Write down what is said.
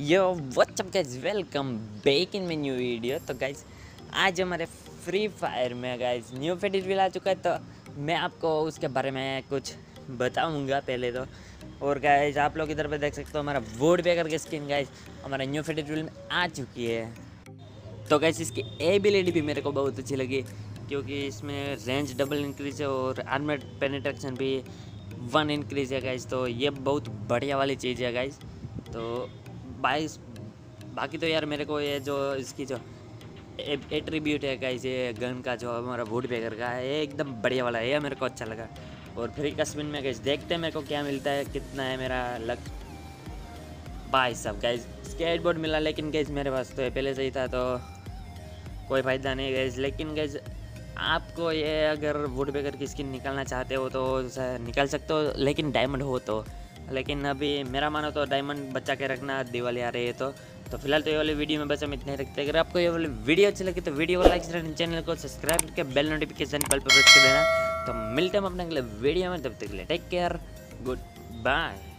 Yo what's up guys, welcome back in my new video. तो guys आज हमारे Free Fire में guys new फेडरल आ चुका है, तो मैं आपको उसके बारे में कुछ बताऊंगा पहले तो। और गाइज आप लोग इधर पे देख सकते हो हमारा वोड पे करके स्किन गाइज हमारा न्यू फेडरल में आ चुकी है। तो गाइज इसकी एबिलिटी भी मेरे को बहुत अच्छी लगी क्योंकि इसमें रेंज डबल इंक्रीज है और आर्मर पेनिट्रेक्शन भी 1 इंक्रीज है गाइज, तो ये बहुत बढ़िया वाली चीज़ है गाइज। तो बाकी तो यार मेरे को ये जो इसकी जो एट्रीब्यूट है गाइस, ये गन का जो हमारा वुड बेगर का है, ये एकदम बढ़िया वाला है, ये मेरे को अच्छा लगा। और फ्री कस्बिन में गाइस देखते हैं मेरे को क्या मिलता है, कितना है मेरा लक। भाई साहब गाइस स्केट बोर्ड मिला, लेकिन गाइस मेरे पास तो पहले से ही था तो कोई फ़ायदा नहीं गाइस। लेकिन गाइस आपको ये अगर वुड बेगर की स्किन निकालना चाहते हो तो निकाल सकते हो, लेकिन डायमंड हो तो। लेकिन अभी मेरा मानो तो डायमंड बचा के रखना, दिवाली आ रही है तो फिलहाल तो ये वाली वीडियो में बस हम इतने रखते हैं। अगर आपको ये वाली वीडियो अच्छी लगी तो वीडियो को लाइक, चैनल को सब्सक्राइब करके बेल नोटिफिकेशन बेल पर प्रेस कर देना। तो मिलते हैं अपने अगले वीडियो में, तब तक के लिए टेक केयर, गुड बाय।